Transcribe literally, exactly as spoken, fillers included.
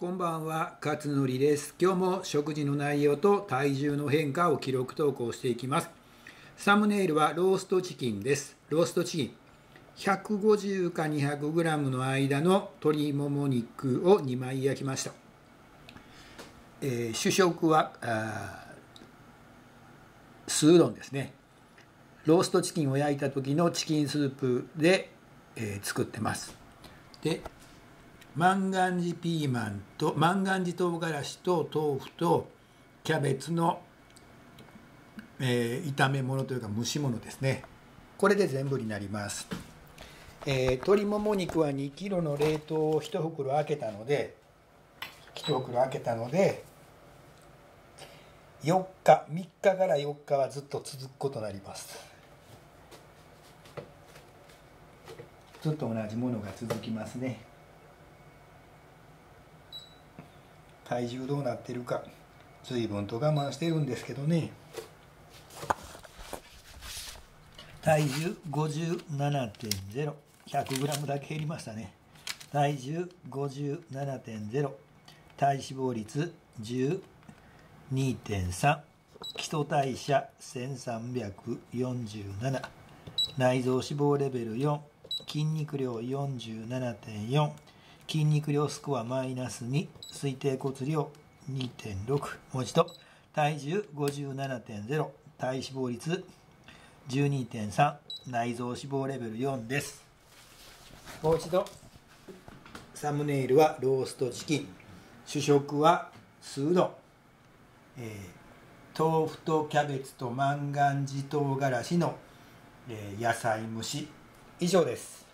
こんばんは、勝則です。今日も食事の内容と体重の変化を記録投稿していきます。サムネイルはローストチキンです。ローストチキン。ひゃくごじゅうかにひゃくグラムの間の鶏もも肉をにまい焼きました。えー、主食は素うどんですね。ローストチキンを焼いた時のチキンスープで、えー、作ってます。で、万願寺ピーマンと万願寺唐辛子と豆腐とキャベツの、えー、炒め物というか蒸し物ですね。これで全部になります。えー、鶏もも肉はにキロの冷凍を1袋開けたので1袋開けたのでよっかみっかからよっかはずっと続くことになります。ずっと同じものが続きますね。体重どうなってるか、随分と我慢してるんですけどね。体重 ごじゅうななてんゼロ、ひゃくグラム だけ減りましたね。体重 ごじゅうななてんゼロ、体脂肪率 じゅうにてんさん、基礎代謝せんさんびゃくよんじゅうなな、内臓脂肪レベルよん、筋肉量 よんじゅうななてんよん、筋肉量スコアマイナスに、推定骨量 にてんろく、もう一度、体重 ごじゅうななてんゼロ、体脂肪率 じゅうにてんさん、内臓脂肪レベルよんです。もう一度、サムネイルはローストチキン、主食は素うどん、えー、豆腐とキャベツと万願寺唐辛子の、えー、野菜蒸し、以上です。